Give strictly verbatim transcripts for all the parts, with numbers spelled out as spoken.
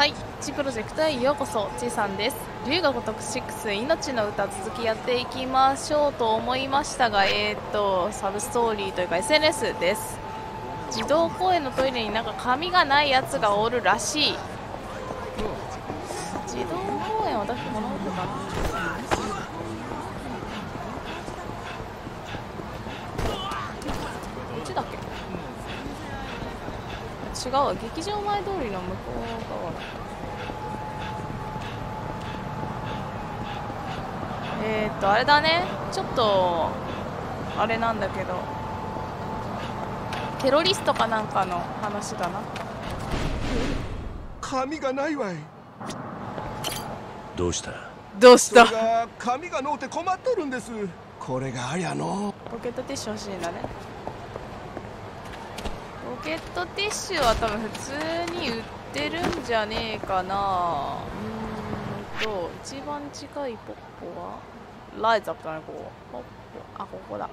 はい、ちプロジェクトへようこそ。ちさんです。龍が如くろく、命の歌、続きやっていきましょうと思いましたが、えっ、ー、とサブストーリーというか エスエヌエス です。児童公園のトイレになんか紙がないやつがおるらしい。児童公園、私この奥かな。こっちだっけ？違うわ、劇場前通りの向こう側だ。えーっとあれだね、ちょっとあれなんだけど、テロリストかなんかの話だな。紙がないわい。どうしたどうした。紙がのうて困っとるんです。これがありゃのポケットティッシュ欲しいんだね。ポケットティッシュは多分普通に売ってるんじゃねえかな。うーんと一番近いポッポはライズアップだね。ここポッポ、あ、ここだ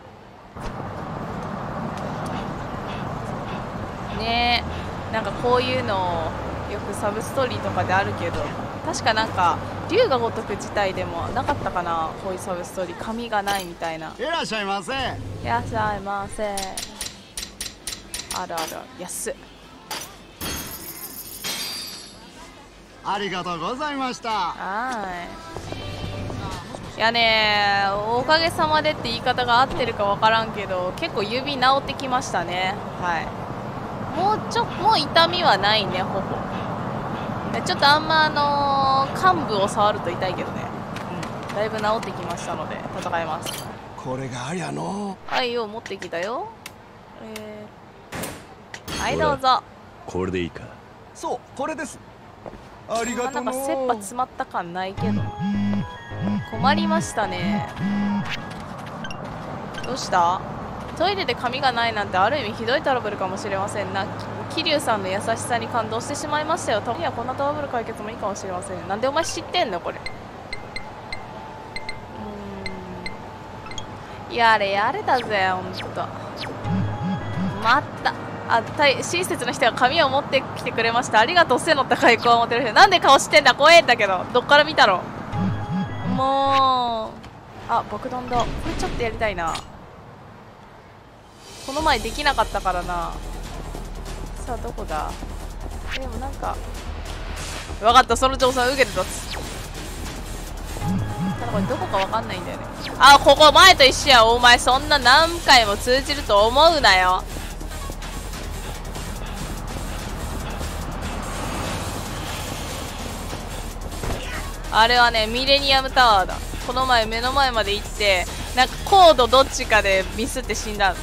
ね。えなんかこういうのよくサブストーリーとかであるけど、確かなんか龍が如く自体でもなかったかな、こういうサブストーリー、紙がないみたいな。いらっしゃいませ。いらっしゃいませ。あるある、安っ。ありがとうございました。はい、いやね、おかげさまでって言い方が合ってるかわからんけど、結構指治ってきましたね。はい、もうちょもう痛みはないね、ほぼ。ちょっとあんまあのー、患部を触ると痛いけどね、うん、だいぶ治ってきましたので戦います。これがありゃの愛を持ってきたよ。えーはい、どうぞ。これでいいか。そう、これです。ありがとう。なんか切羽詰まった感ないけど。困りましたね。どうした？トイレで紙がないなんて、ある意味ひどいトラブルかもしれませんな。桐生さんの優しさに感動してしまいましたよ。たまにはこんなトラブル解決もいいかもしれません。なんでお前知ってんのこれ。うーん。やれやれだぜ、ほんと。また。あ、大親切な人が紙を持ってきてくれました。ありがとう。背の高い子を持ってる人。なんで顔してんだ、怖えんだけど。どっから見たろ。もう。あ、爆弾だ。これちょっとやりたいな。この前できなかったからな。さあ、どこだ。でもなんか。わかった、その調査を受けてたつ。ただこれどこかわかんないんだよね。あ、ここ前と一緒や。お前そんな何回も通じると思うなよ。あれはね、ミレニアムタワーだ。この前目の前まで行ってなんかコードどっちかでミスって死んだ。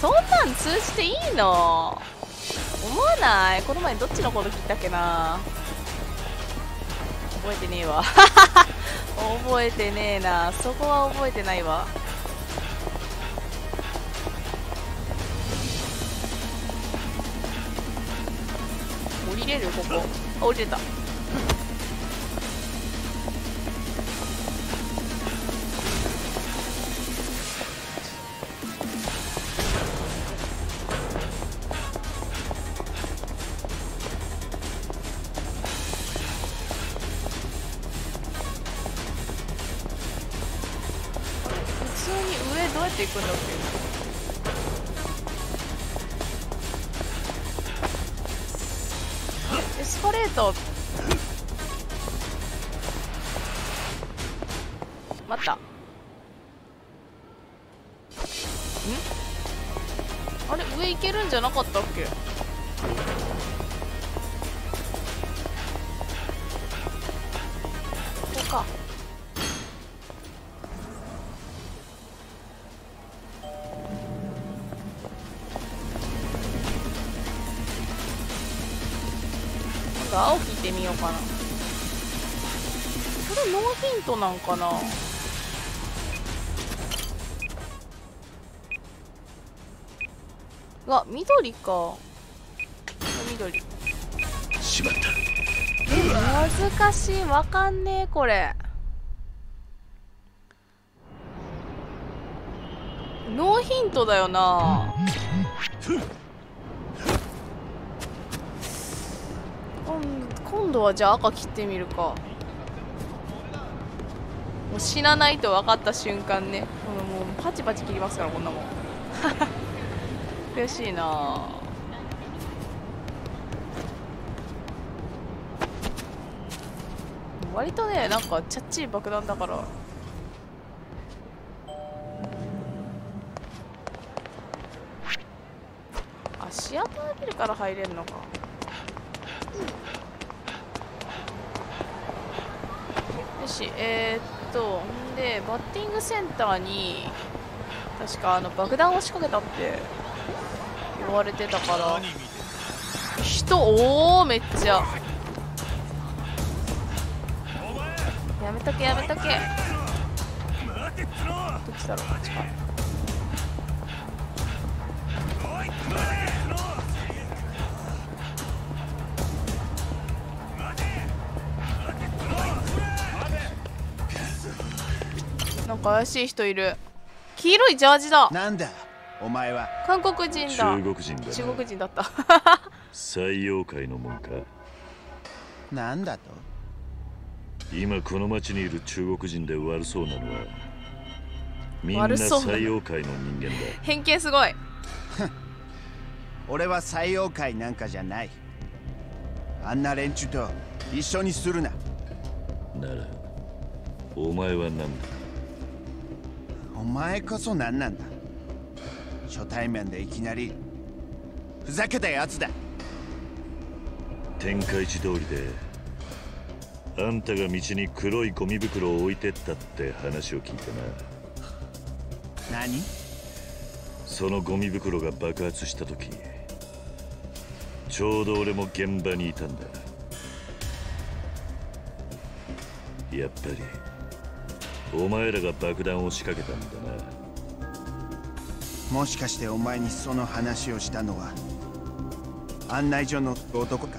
そんなん通じていいの思わない？この前どっちのコード切ったっけな、覚えてねえわ覚えてねえな、そこは覚えてないわ。降りれる？ここ降りれた。行くんだっけ。エスカレート。待った。ん？あれ、上行けるんじゃなかったっけ？ここか。青引いてみようかな。これノーヒントなんかな。わ、緑か。緑。しまった。え、難しい、わかんねえ、これ。ノーヒントだよな。今度はじゃあ赤切ってみるか。もう死なないと分かった瞬間ね、もうパチパチ切りますからこんなもん悔しいな。割とね、なんかチャッチー爆弾だから、あ、シアタービルから入れんのか。よし、えー、っとでバッティングセンターに確かあの爆弾を仕掛けたって言われてたから、人おおめっちゃ、やめとけやめとけ。どっちだろう、こっちか。なんか怪しい人いる。黄色いジャージだ。なんだお前は。韓国人だ。中国人だ。中国人だった採用会のもんか。なんだと。今この町にいる中国人で悪そうなのはみんな採用界の人間だ。偏見すごい俺は採用界なんかじゃない。あんな連中と一緒にするな。ならお前は何だ。お前こそ何なんだ。初対面でいきなりふざけたやつだ。天下一通りであんたが道に黒いゴミ袋を置いてったって話を聞いてな。何？そのゴミ袋が爆発した時、ちょうど俺も現場にいたんだ。やっぱりお前らが爆弾を仕掛けたんだな。もしかしてお前にその話をしたのは案内所の男か。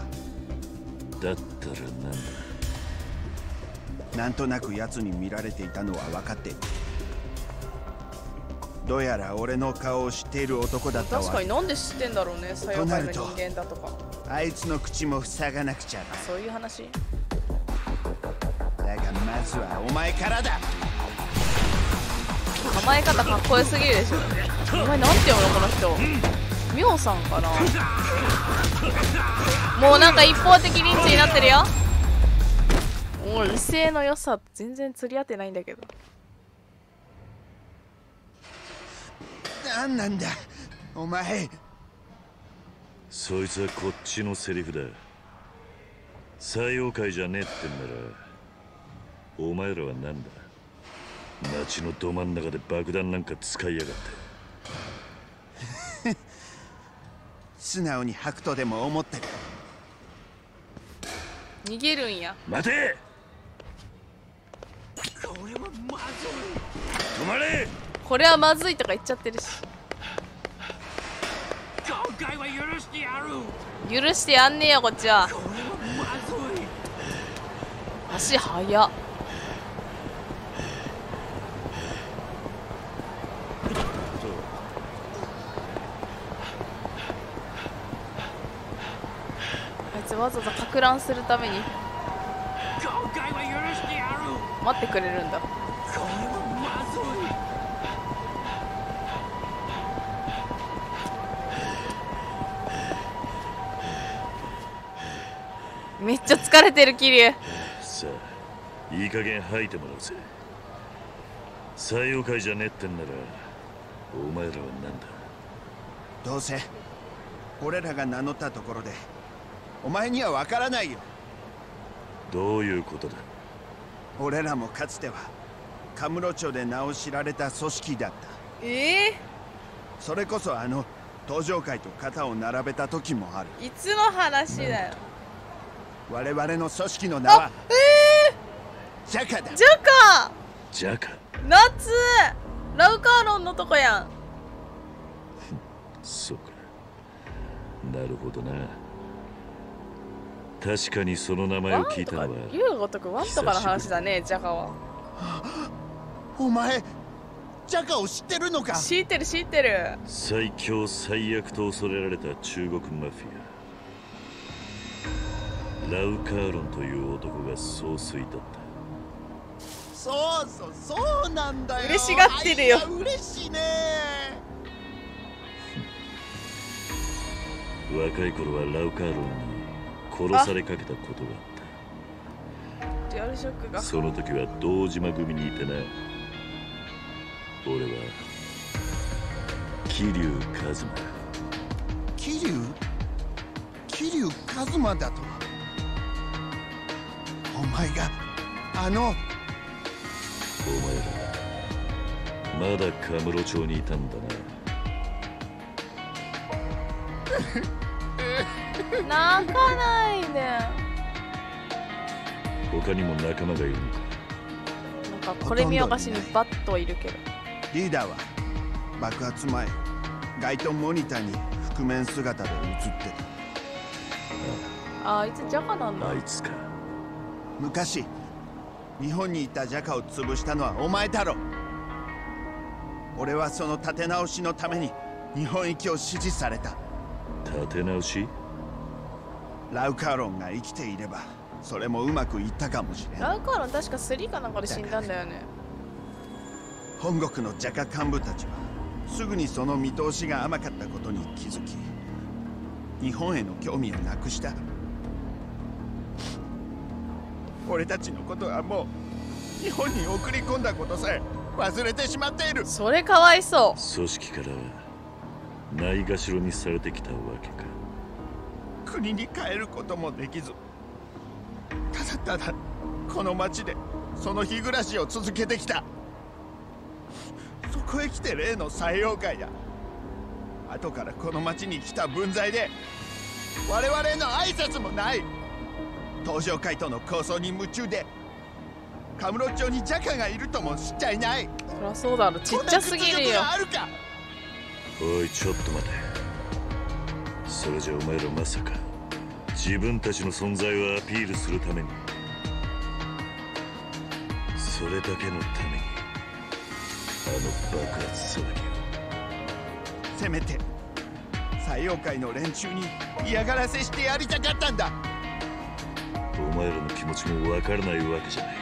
だったらなんだ。なんとなく奴に見られていたのは分かっている。どうやら俺の顔を知っている男だったわ。確かに、なんで知ってんだろうね。最悪な人間だとか。あいつの口も塞がなくちゃ。そういう話。だがまずはお前からだ。構え方かっこよすぎるでしょ。お前なんて読むのこの人。ミョウさんかな。もうなんか一方的リンチになってるよ。もう威勢の良さ全然釣り合ってないんだけど。なんなんだお前。そいつはこっちのセリフだ。採用会じゃねえってんならお前らはなんだ。街のど真ん中で爆弾なんか使いやがって素直に白とでも思ってる。逃げるんや。待て、止まれ。これはまずいとか言っちゃってるし。今回は許してやる。許してやんねえよこっちは。足速っ。あいつわざわざかく乱するために待ってくれるんだ。めっちゃ疲れてる桐生。さあいい加減吐いてもらうぜ。採用会じゃねえってんならお前らはなんだ。どうせ俺らが名乗ったところでお前には分からないよ。どういうことだ。俺らもかつてはカムロ町で名を知られた組織だった。ええー、それこそあの東上会と肩を並べた時もある。いつの話だよ。我々の組織の名はえー、ジャカだ。ジャカジャカ夏ラウカーロンのとこやんそうか、なるほどな。確かにその名前を聞いたのは優吾とくワンとかの話だね。ジャカはお前ジャカを知ってるのか。知ってる知ってる。最強最悪と恐れられた中国マフィア。ラウカーロンという男がそうすいとった。そうそうそうなんだよ。嬉しがってるよ。嬉しいね。若い頃はラウカーロンに殺されかけたことがあった。リアルショックが。その時は堂島組にいてな。俺は桐生一馬。桐生桐生一馬だと。お前があの。お前らまだカムロ町にいたんだな。泣かないで。他にも仲間がいるのか。なんかこれ見よがしにバッといるけど。リーダーは爆発前街頭モニターに覆面姿で映ってた。ああいつジャカなんだ。あいつか。昔日本にいたジャカを潰したのはお前だろ。俺はその立て直しのために日本行きを指示された。立て直し？ラウカーロンが生きていればそれもうまくいったかもしれない。ラウカーロン確かスリかなんかで死んだんだよね。本国のジャカ幹部たちはすぐにその見通しが甘かったことに気づき日本への興味をなくした。俺たちのことはもう日本に送り込んだことさえ忘れてしまっている。それかわいそう。組織からないがしろにされてきたわけか。国に帰ることもできずただただこの町でその日暮らしを続けてきた。そこへ来て例の採用会や後からこの町に来た分際で我々の挨拶もない。東条会との抗争に夢中でカムロ町にジャカがいるとも知っちゃいない。そりゃそうだろ、ちっちゃすぎるよ。おいちょっと待て。それじゃお前らまさか自分たちの存在をアピールするためにそれだけのためにあの爆発騒ぎを。せめて採用会の連中に嫌がらせしてやりたかったんだ。お前らの気持ちも分からないわけじゃない。だ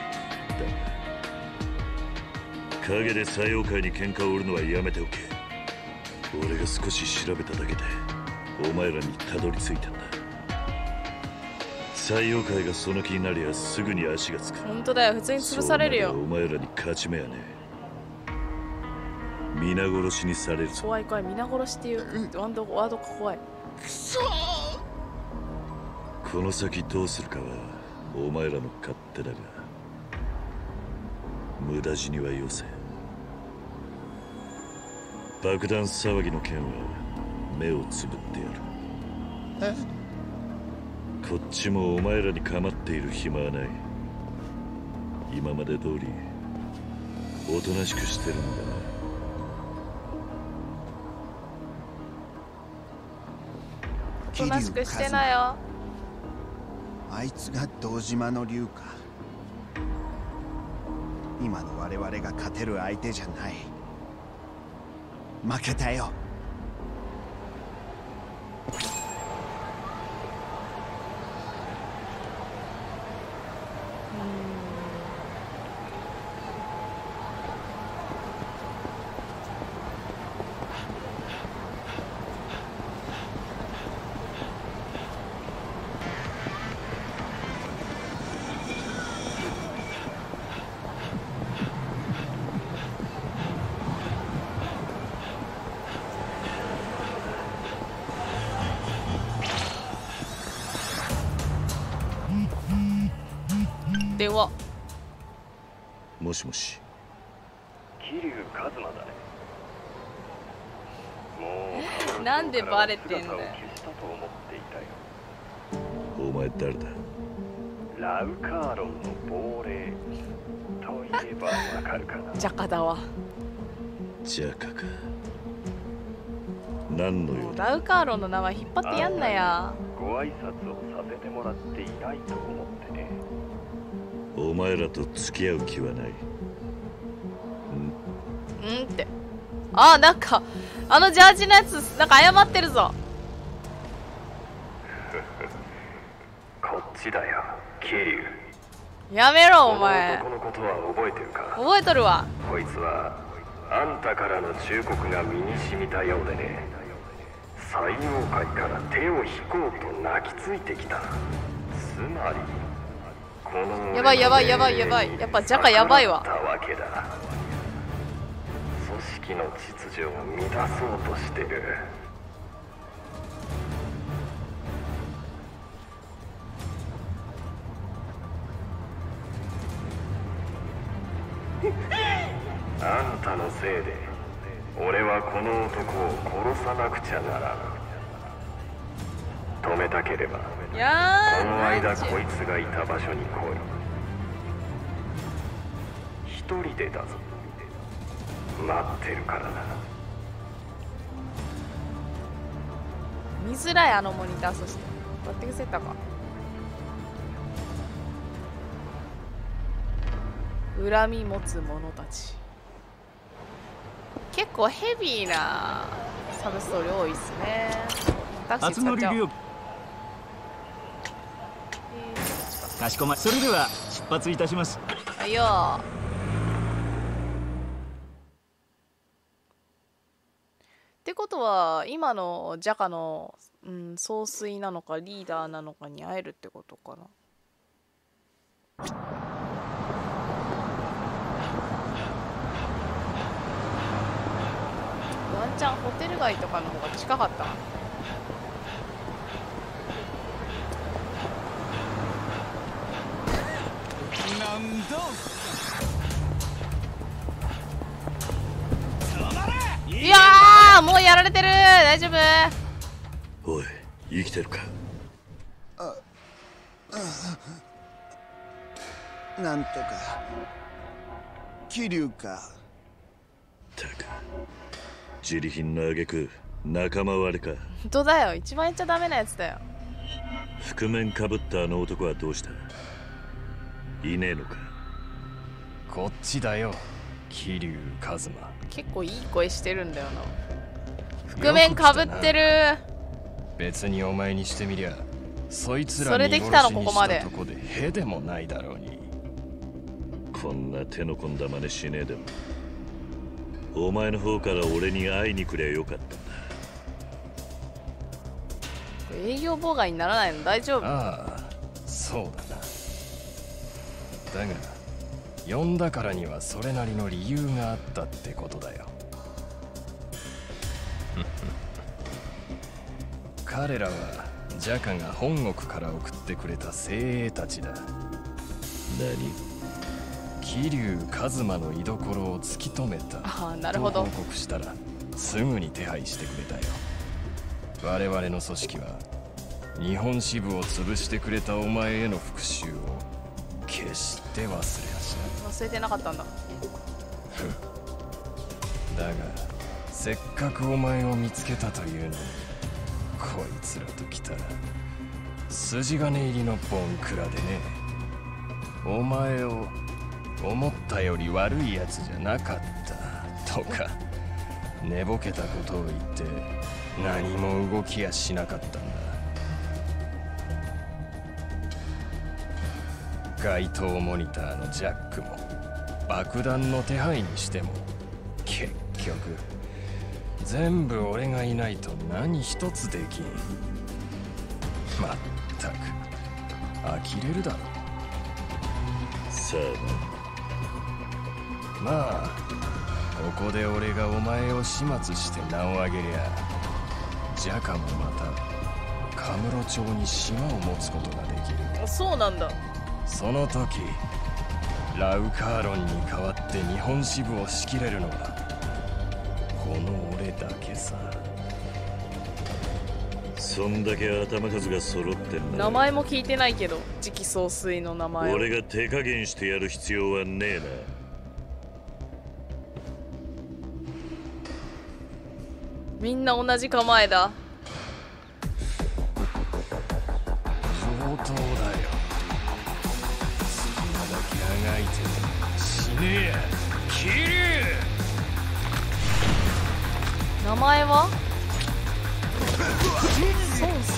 が陰で採用会に喧嘩を売るのはやめておけ。俺が少し調べただけでお前らにたどり着いたんだ。採用会がその気になりゃすぐに足がつく。本当だよ、普通に潰されるよ。お前らに勝ち目はね。皆殺しにされる。怖い怖い、皆殺しっていうワンドワード怖い。くそー。この先どうするかはお前らの勝手だが無駄死にはよせ。爆弾騒ぎの件は目をつぶってやる。え？こっちもお前らに構っている暇はない。今まで通りおとなしくしてるんだな。おとなしくしてなよ。あいつが堂島の竜か。今の我々が勝てる相手じゃない。負けたよ。もしもし。桐生一馬だね。もうなんでバレてんだよ。お前誰だ。ラウカーロンの亡霊といえばわかるかな。ジャカだわ。ジャカか。何の用だ。ラウカーロンの名前引っ張ってやんなや。ご挨拶をさせてもらっていないと思ってね。お前らと付き合う気はない。うん、うんって。ああ、なんかあのジャージのやつなんか謝ってるぞ。こっ死だよ、桐生。やめろお前。このことは覚えてるか。覚えとるわ。こいつはあんたからの忠告が身に染みたようでね、採用会から手を引こうと泣きついてきた。つまりこのやばいやばいやばいやばい、やっぱジャカやばいわ。組織の秩序を乱そうとしてる。あんたのせいで俺はこの男を殺さなくちゃならぬ。止めたければこの間こいつがいた場所に来い。一人でだぞ、待ってるからな。見づらいあのモニター。そしてどうやって伏せたか。恨み持つ者たち。結構ヘビーなサブストーリー多いですね。タクシー使っちゃおう。かしこまり。それでは出発いたします。はいよ。ってことは今のジャカの、うん、総帥なのかリーダーなのかに会えるってことかな。ワンチャンホテル街とかの方が近かったな。なんだ。いやーもうやられてる。大丈夫。おい生きてるか。ああなんとか桐生か。たか自利品の挙句仲間割れか。本当だよ、一番言っちゃダメなやつだよ。覆面かぶったあの男はどうした。いねえのか。こっちだよ桐生一馬。結構いい声してるんだよな。覆面かぶってる。別にお前にしてみりゃそいつらに殺しにしたとこでへでもないだろうに。こんな手の込んだ真似しねえでもお前の方から俺に会いにくりゃよかったんだ。営業妨害にならないの大丈夫。ああそうだな。だが呼んだからにはそれなりの理由があったってことだよ。彼らはジャカが本国から送ってくれた精鋭たちだ。何桐生一馬の居所を突き止めた。ああなるほど。報告したらすぐに手配してくれたよ。我々の組織は日本支部を潰してくれたお前への復讐を決して忘れはしない。忘れてなかったんだ。だがせっかくお前を見つけたというのにこいつらときたら筋金入りのボンクラでね。お前を思ったより悪いやつじゃなかったとか寝ぼけたことを言って何も動きやしなかったんだ。街頭モニターのジャックも爆弾の手配にしても結局全部俺がいないと何一つできん。まったく呆れるだろ。さあまあここで俺がお前を始末して名をあげりゃジャカもまたカムロ町に島を持つことができる。あそうなんだ。その時ラウカーロンに代わって日本支部を仕切れるのがこの俺だけさ。そんだけ頭数が揃ってんな。名前も聞いてないけど次期総帥の名前を俺が手加減してやる必要はねえな。みんな同じ構えだ。上等だよ。好きなだけあがいて死ねえ桐生。名前はそうさ。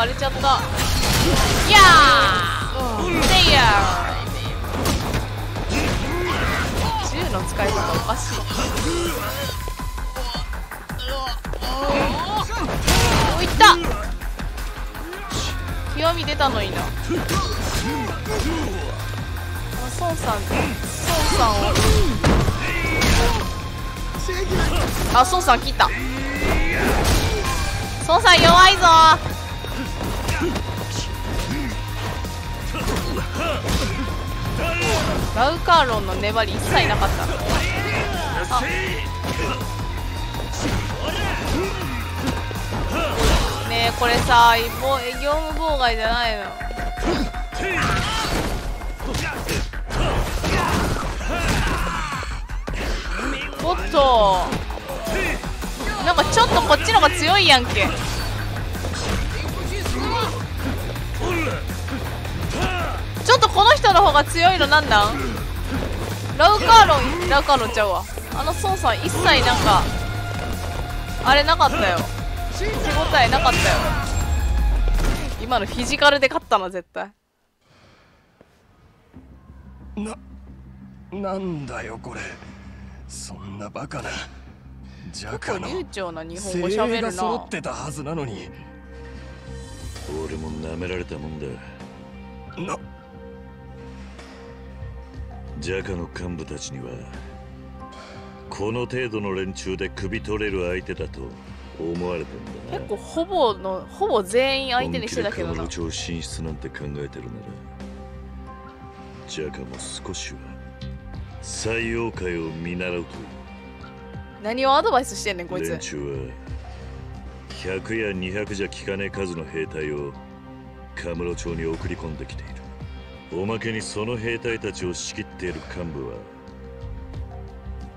割れちゃった。いやーレイヤー銃の使い方おかしい。おいった、極み出たのにな。孫さん孫さんをあ孫さん切った。孫さん弱いぞー。ラウカーロンの粘り一切なかった。あねえこれさ業務妨害じゃないの。おっとなんかちょっとこっちの方が強いやんけ。ちょっとこの人の方が強いのなんなん。ラウカーロンラウカーロンちゃうわ。あの孫さん一切なんかあれなかったよ、手応えなかったよ。今のフィジカルで勝ったな絶対。ななんだよこれ、そんなバカな。結構流暢な日本語喋るな。揃ってたはずなのに。俺も舐められたもんだな。ジャカの幹部たちにはこの程度の連中で首取れる相手だと思われてんだな。結構ほぼのほぼ全員相手にしてたけどな。本気で株主進出なんて考えてるならジャカも少しは採用界を見習うと。何をアドバイスしてんねんこいつ。連中はひゃくやにひゃくじゃ効かねえ数の兵隊をカムロ町に送り込んできている。おまけにその兵隊たちを仕切っている幹部は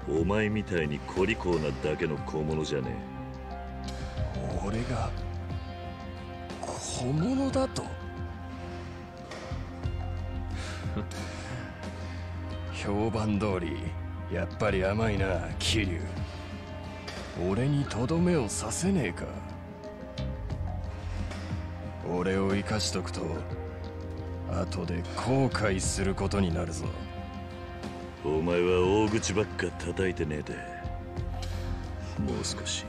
お前みたいに小利口なだけの小物じゃねえ。俺が小物だと評判通りやっぱり甘いな桐生。俺にとどめをさせねえか。俺を生かしとくと後で後悔することになるぞ。お前は大口ばっか叩いてねえでもう少し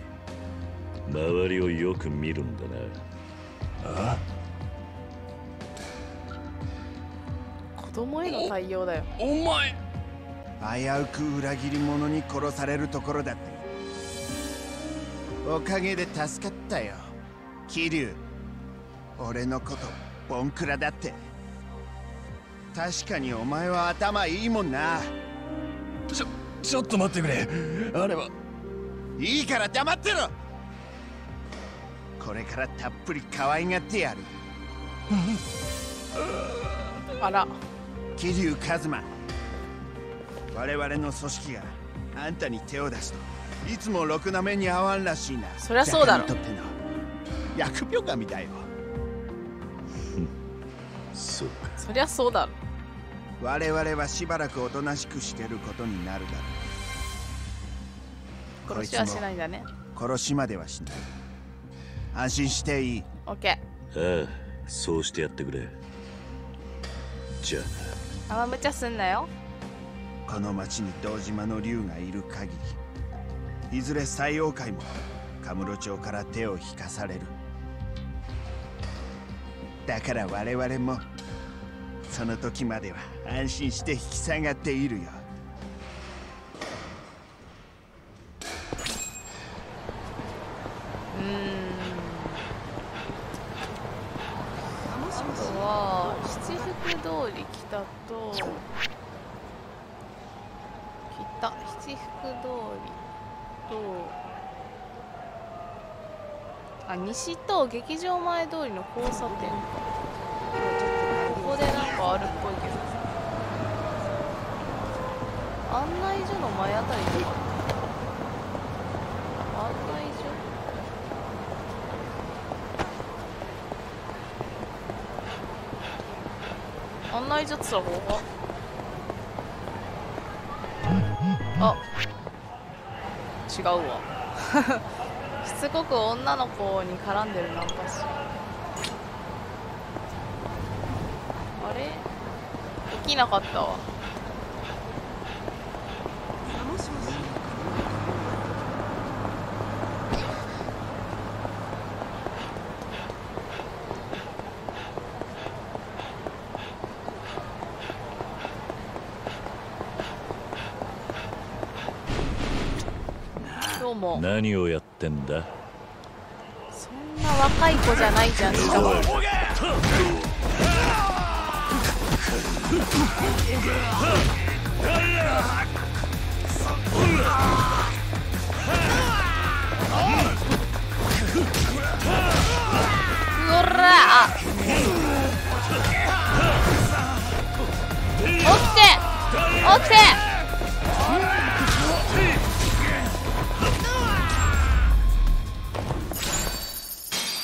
周りをよく見るんだな。ああ子供への対応だよ。 お, お前危うく裏切り者に殺されるところだった。おかげで助かったよ桐生。俺のことボンクラだって。確かにお前は頭いいもんな。ちょちょっと待ってくれ。あれはいいから黙ってろ。これからたっぷり可愛がってやる。あら桐生一馬、我々の組織があんたに手を出すといつもろくな目に遭わんらしいな。そりゃそうだろ。疫病神だよ。そうか。そりゃそうだろ。我々はしばらくおとなしくしてることになるだろう。殺しはしないんだね。殺しまではしない。安心していい。オッケー。ああ、そうしてやってくれ。じゃあ。あまむちゃすんなよ。この町に堂島の竜がいる限り。いずれ採用会もカムロ町から手を引かされる。だから我々もその時までは安心して引き下がっているよ。うーん、あとは七福通り北と北七福通りとあ西と劇場前通りの交差点か。ここでなんかあるっぽいけど案内所の前あたりとか案内所案内所って言ったらここあ違うわしつこく女の子に絡んでるなんかしきなかったわ。どうも。何をやってんだ。そんな若い子じゃないじゃん。しかも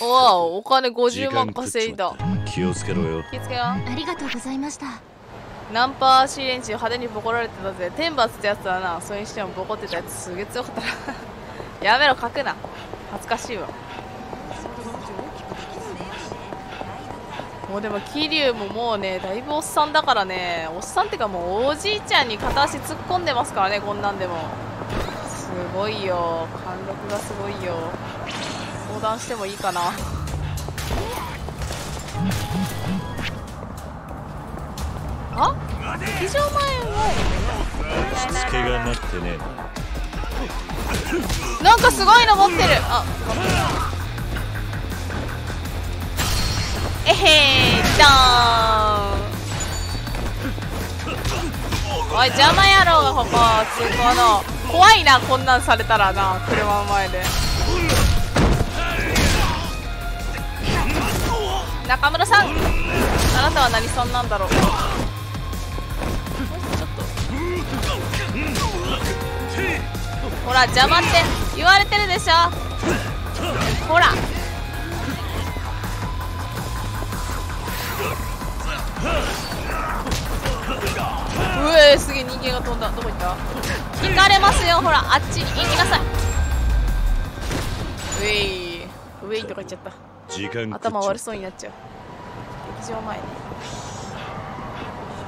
お, お金ごじゅうまん稼いだ。気をつけろよ。気をつけろ。ありがとうございました。ナンパシー連中派手にボコられてたぜ。天罰ってやつだな。それにしてもボコってたやつすげえ強かったなやめろ、書くな、恥ずかしいわ。もうでも桐生ももうね、だいぶおっさんだからね。おっさんってかもうおじいちゃんに片足突っ込んでますからね。こんなんでもすごいよ。貫禄がすごいよ。相談してもいいかな。あ、劇場前も落ち着けがなってね。なんかすごいの持ってる。あ、えへー、ダーン。おい、邪魔やろうがここ通行の。怖いな、こんなんされたらな、車の前で。中村さん、あなたは何そんなんだろう。ちょっとほら、邪魔って言われてるでしょ。ほらうえー、すげえ人間が飛んだ。どこ行った。行かれますよ。ほらあっちに行きなさい。うえい、うえいとか言っちゃった。頭悪そうになっちゃう。劇場前に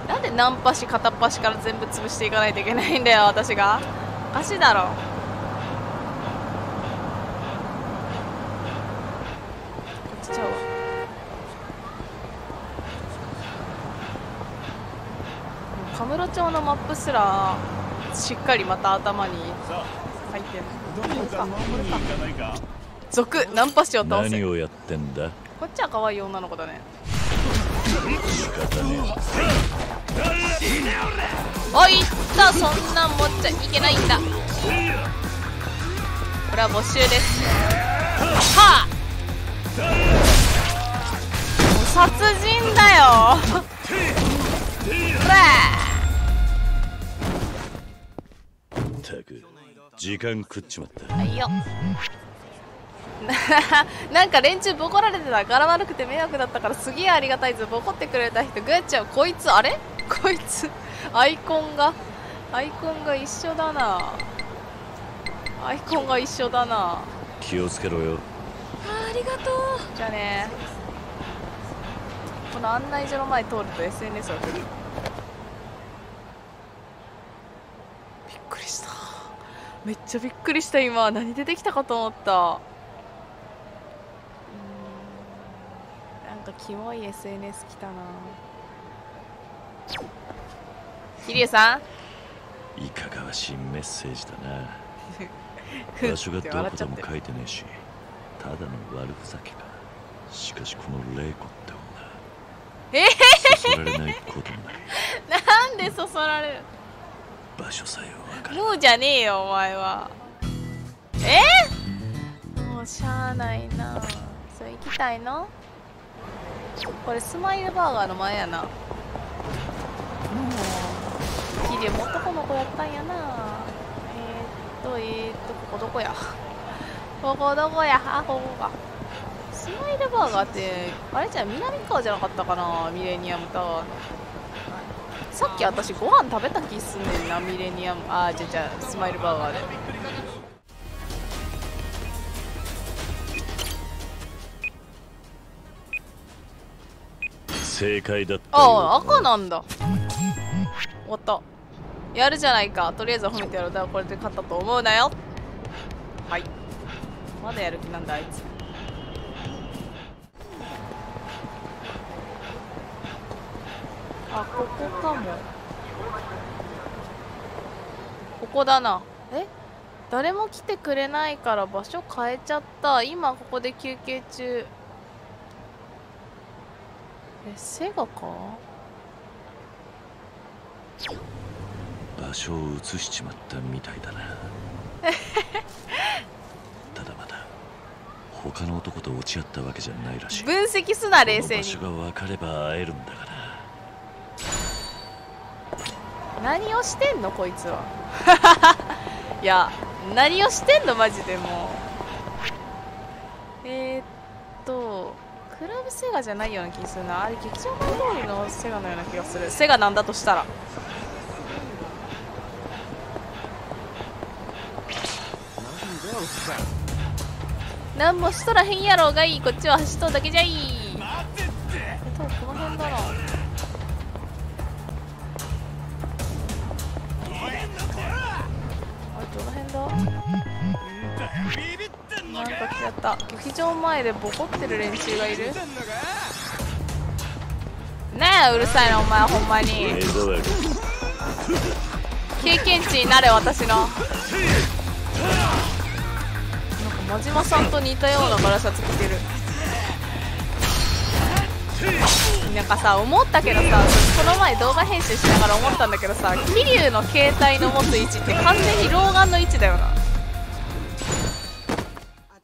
なんでナンパし片っ端から全部潰していかないといけないんだよ、私が。おかしいだろ。こっちちゃうわ。カムロ町のマップすらしっかりまた頭に入ってる。これか、これか。続、ナンパ師を倒せ。何をやってんだ。こっちは可愛い女の子だね。仕方ねえ。おいった、そんなん持っちゃいけないんだ。これは没収です。はあ。殺人だよ。ったく、時間食っちまった。はいよ。なんか連中ボコられてた。柄悪くて迷惑だったからすげえありがたいぞ。ボコってくれた人グッチョ。こいつあれ、こいつアイコンがアイコンが一緒だな。アイコンが一緒だな。気をつけろよ。 あ, ありがとう。じゃあね、この案内所の前通ると エスエヌエス を送る。びっくりした。めっちゃびっくりした。今何出てきたかと思った。キモい エスエヌエス 来たな。桐生さん、いかがわしいメッセージだな。場所がどこでも書いてねえし、ただの悪ふざけか。しかしこの玲子って女、ええ、そそられないことになる。なんでそそられる。場所さえわかる。もうじゃねえよお前は。えー、もうしゃあないな。それ行きたいの。これスマイルバーガーの前やな。キリュウも男の子やったんやな。えー、っとえー、っとここどこやここどこや。あ、ここか。スマイルバーガーってあれじゃん、南川じゃなかったかな。ミレニアムタワー。さっき私ご飯食べた気すんねんな、ミレニアム。あー、じゃじゃスマイルバーガーで。正解だった。ああ、赤なんだ。終わった。やるじゃないか。とりあえずは褒めてやろう。だからこれで勝ったと思うなよ。はい。まだやる気なんだ、あいつ。あ、ここかも。ここだな。え？誰も来てくれないから場所変えちゃった。今ここで休憩中。え、セガか？場所を移しちまったみたいだな。ただまだ他の男と落ち合ったわけじゃないらしい。分析すな、冷静に。場所が分かれば会えるんだから。何をしてんのこいつは。いや、何をしてんのマジでもう。えー、っと。クラブセガじゃないような気がするな。あれ劇場通りのセガのような気がする。セガなんだとしたらなんもしとらへんやろうがいい。こっちは走っとうだけじゃいい。多分この辺だろう。あ、どの辺だ。なんか来ちゃった。劇場前でボコってる連中がいる。ねえ、うるさいなお前ほんまに。経験値になれ私の。なんか真島さんと似たようなガラシャツ着てる。なんかさ思ったけどさ、この前動画編集しながら思ったんだけどさ、桐生の携帯の持つ位置って完全に老眼の位置だよな。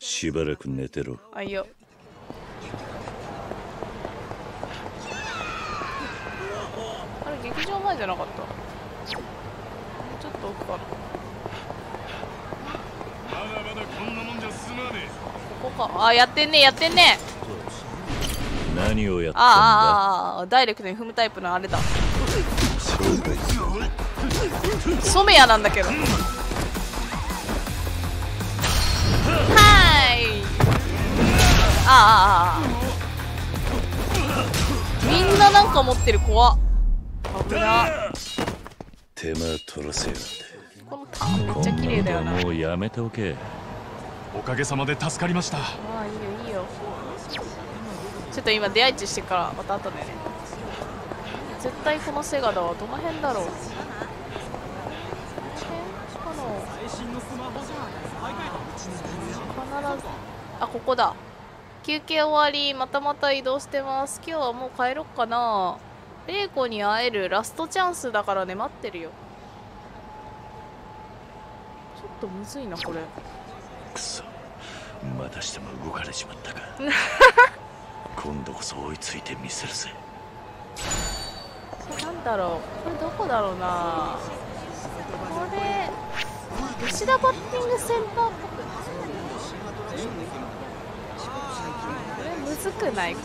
しばらく寝てろ。あいよ。あれ劇場前じゃなかった。ちょっと奥かな。ここか。あ、やってんね、やってんね。何をやってんだ。ああ、ダイレクトに踏むタイプのあれだ。ソメヤなんだけど。ああああ、みんななんか持ってる。怖っ、危な。手間取らせる。このターンめっちゃ綺麗だよな。もうやめておけ。おかげさまで助かりました。ああ、いいよいいよ。ちょっと今出会い地してからまた後でね。絶対このセガだわ。どの辺だろう。この辺かな。必ず、あ、ここだ。休憩終わり、またまた移動してます。今日はもう帰ろっかな。レイコに会えるラストチャンスだからね、待ってるよ。ちょっとむずいな、これ。くそ、またしても動かれちまったか。今度こそ追いついてみせるぜ。なんだろう、これどこだろうな。これ、吉田バッティングセンターっぽく少ない。これ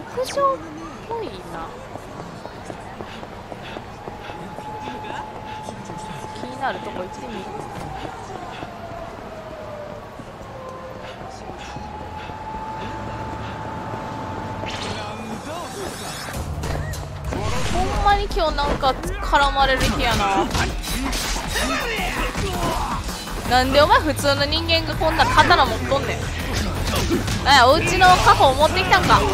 屋上っぽいな。気になるとこ行ってみる。ほんまに今日なんか絡まれる日やな。なんでお前普通の人間がこんな刀持っとんねん。なんや、おうちの家宝持ってきたんか。ほ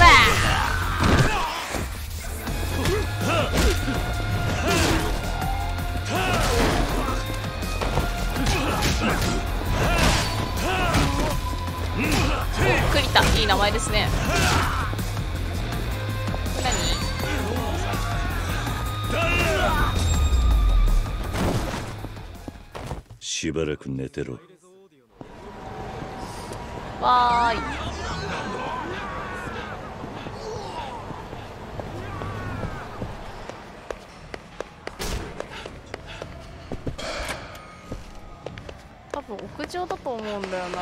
ら栗田、いい名前ですね。何？しばらく寝てろ。わーい。多分屋上だと思うんだよな。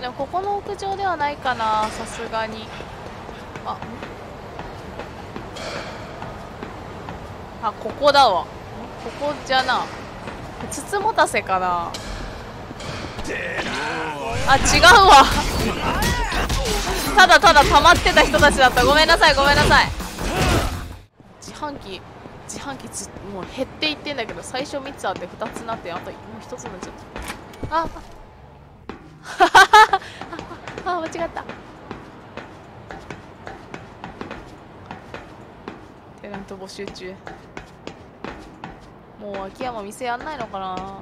でもここの屋上ではないかな、さすがに。あ、あ、ここだわ。ここじゃな。ツツモタセかな。あ、違うわ。ただただ溜まってた人たちだった。ごめんなさい、ごめんなさい。自販機、自販機つもう減っていってんだけど、最初みっつあってふたつになって、あともうひとつになっちゃった。ああ、間違った。テナント募集中。もう秋山店やんないのかな。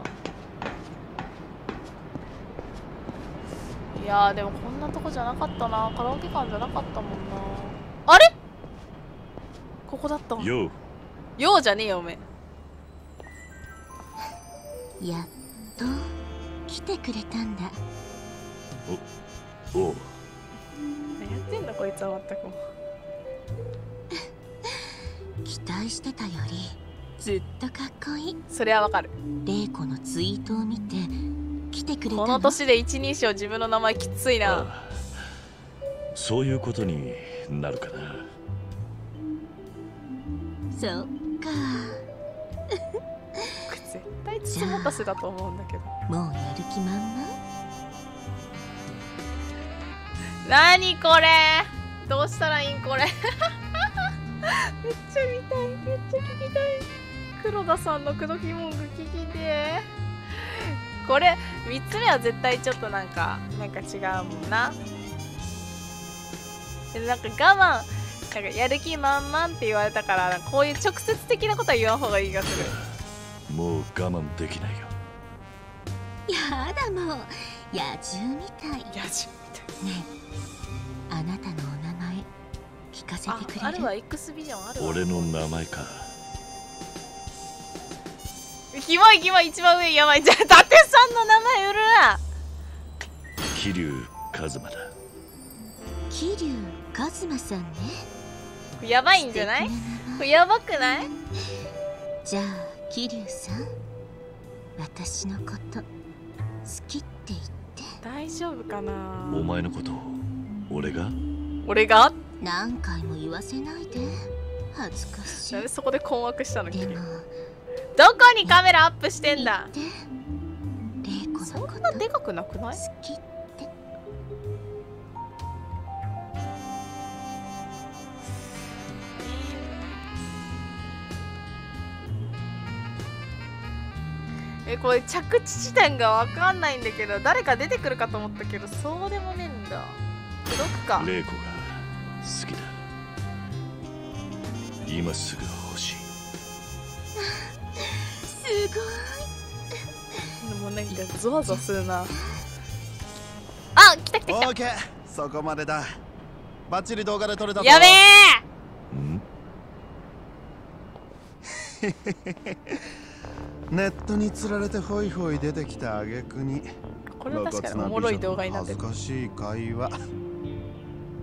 いやーでもこんなとこじゃなかったな。カラオケ館じゃなかったもんな。あれここだったもん。ようじゃねえよおめえ。やっと来てくれたんだ。おおう何やってんだこいつは。まったくも期待してたよりずっとかっこいい。それはわかる。玲子のツイートを見て来てくれたの。この年で一人称自分の名前きついな。ああそういうことになるかな。そっか絶対つつもたせだと思うんだけど。もうやる気満々。何これどうしたらいいんこれめっちゃ見たいめっちゃ聞きたい。黒田さんの口説き文句聞きてえ。これみっつめは絶対ちょっとなんかなんか違うもんな。でなんか我慢なんかやる気満々って言われたから、こういう直接的なことは言わん方がいい気がする。もう我慢できないよ。やだもう野獣みたい。野獣みたいねえあなたのお名前聞かせてくれる？ あ, あるわ X ビジョンあるわ。俺の名前か。キモいキモい一番上やばい。じゃあ伊達さんの名前売るな。桐生一馬だ。桐生一馬さんね。やばいんじゃない？これやばくない？じゃあ桐生さん私のこと好きって言って。大丈夫かな。お前のこと俺が俺が何回も言わせないで恥ずかしい。なんでそこで困惑したの？でもどこにカメラアップしてんだ。そんなでかくなくない？好きってえこれ着地地点がわかんないんだけど、誰か出てくるかと思ったけどそうでもねえんだ。どっか玲子が好きだ。今すぐ欲しい。すごい。でもなんかゾワゾワするな。あ、来た来た来た。オーケー、そこまでだ。バッチリ動画で撮れたぞ。やべえ。ネットに釣られてホイホイ出てきた挙句に。これは確かにおもろい動画になってる。恥ずかしい会話。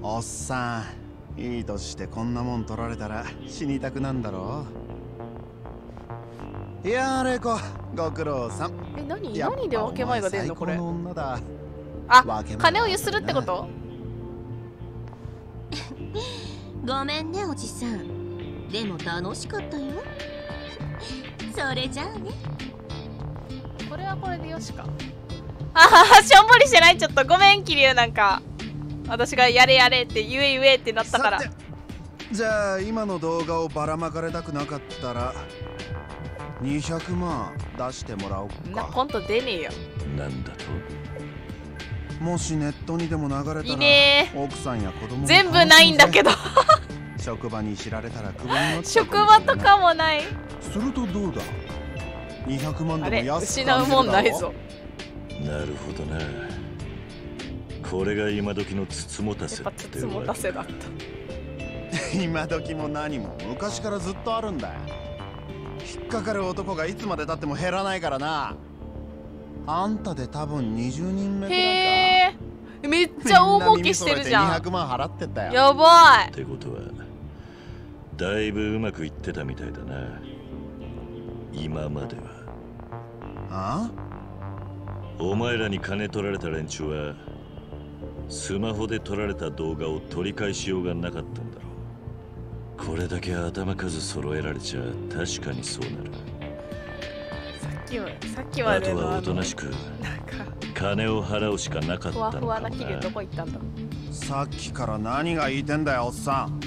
おっさん、いい年してこんなもん撮られたら死にたくなんだろう。いやーレイコご苦労さん。え何何で分け前が出るのこれ。あ金をゆするってことごめんねおじさん。でも楽しかったよそれじゃあね。これはこれでよしか。あははしょんぼりしてない。ちょっとごめん桐生。なんか私がやれやれってゆえゆえってなったから。じゃあ今の動画をばらまかれたくなかったらにひゃくまん出してもらおうか。コント出ねえよ。なんだと。もしネットにでも流れたらいねえ。奥さんや子供全部ないんだけど職場に知られたらクビになっちゃう。職場とかもない。するとどうだにひゃくまんでも安く感じるだろ。失うもんないぞ。なるほどな。これが今時のつつもたせってつつもたせだった今時も何も昔からずっとあるんだよ。引っかかる男がいつまでたっても減らないからな。あんたで多分にじゅうにんめくらいか。へえめっちゃ大儲けしてるじゃん。にひゃくまん払ってたよ。やばい。ってことはだいぶうまくいってたみたいだな今までは。ああお前らに金取られた連中はスマホで撮られた動画を取り返しようがなかったんだろこれだけ頭数揃えられちゃ確かにそうなる。さっきはさっきはあとはおとなしく金を払うしかなかったのかな。ふわふわな気流どこ行ったんだ。さっきから何が言いてんだよおっさん。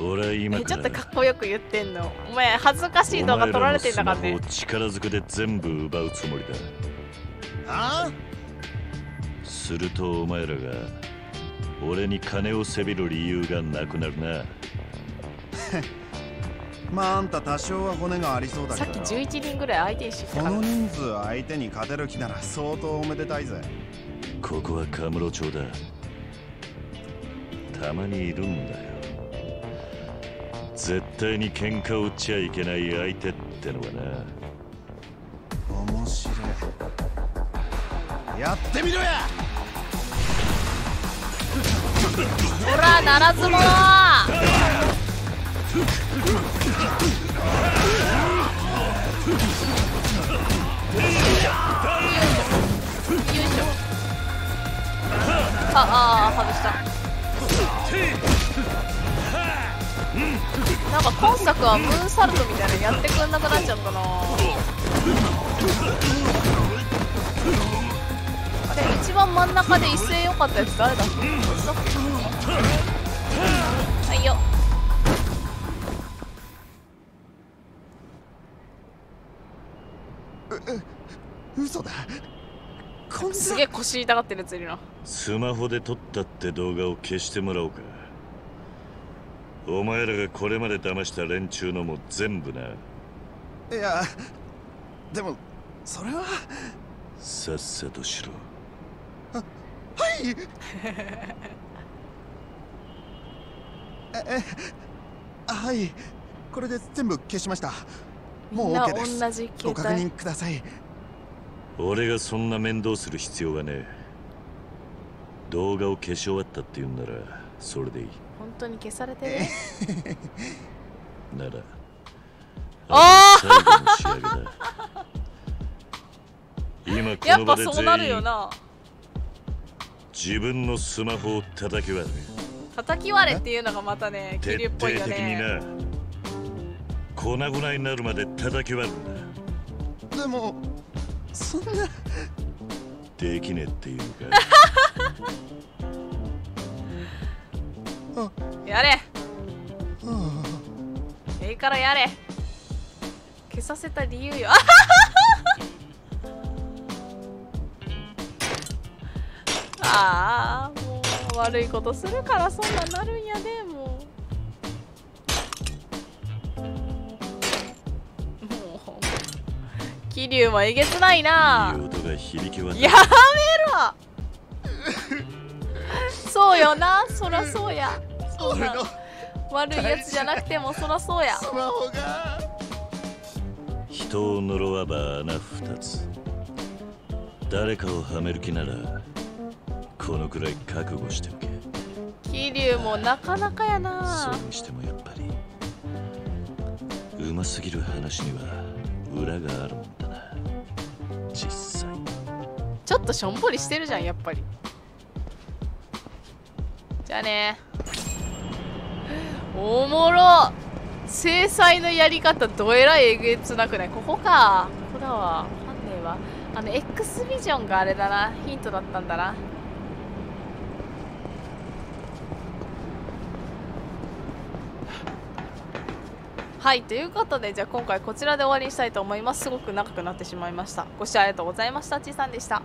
俺は今からちょっとかっこよく言ってんの。お前恥ずかしい動画撮られてんだからね。力づくで全部奪うつもりだ。ああ？するとお前らが俺に金をせびる理由がなくなるな。まああんた多少は骨がありそうだけど。さっきじゅういちにんぐらい相手にしてたから。この人数相手に勝てる気なら相当おめでたいぜ。ここはカムロ町だ。たまにいるんだよ。絶対に喧嘩を打っちゃいけない相手ってのはな。面白い。やってみろや。ほらならず者。ああ外した。なんか今作はムーンサルトみたいなのやってくんなくなっちゃったな。でも一番真ん中で一斉良かったやつ誰だっけ。はいよ。う、嘘だ。すげえ腰痛がってるやついるな。スマホで撮ったって動画を消してもらおうか。お前らがこれまで騙した連中のも全部な。いや、でもそれはさっさとしろ。は、はい。え、え、はい。これで全部消しました。もう OK です。同じご確認ください。俺がそんな面倒する必要はねえ。動画を消し終わったって言うんならそれでいい。本当に消されてる。なら、ああ、最後の仕上げだ。今この場で全員やっぱそうなるよな。自分のスマホを叩き割れ。叩き割れっていうのがまたね、キリュウっぽいよね。粉々になるまで叩き割るんだ。でもそんなできねえっていうか。やれ、ええからやれ。消させた理由よ。ああ、もう悪いことするからそんなんなるんやで、ね、もうもう桐生もえげつないな。いい音が響き渡る。やめろ。そうよな、そらそうや。そうなの。悪いやつじゃなくてもそらそうや。スマホが人を呪わば穴二つ。誰かをはめる気ならこのくらい覚悟しておけ。桐生もなかなかやな。そうにしてもやっぱりうますぎる話には裏があるもんだな。実際ちょっとしょんぼりしてるじゃんやっぱり。じゃあね。おもろ。制裁のやり方どえらいえげつなくない。ここか。ここだわ。判定はあの X ビジョンがあれだな、ヒントだったんだな。はい、ということで、じゃあ今回こちらで終わりにしたいと思います。すごく長くなってしまいました。ご視聴ありがとうございました。ちーさんでした。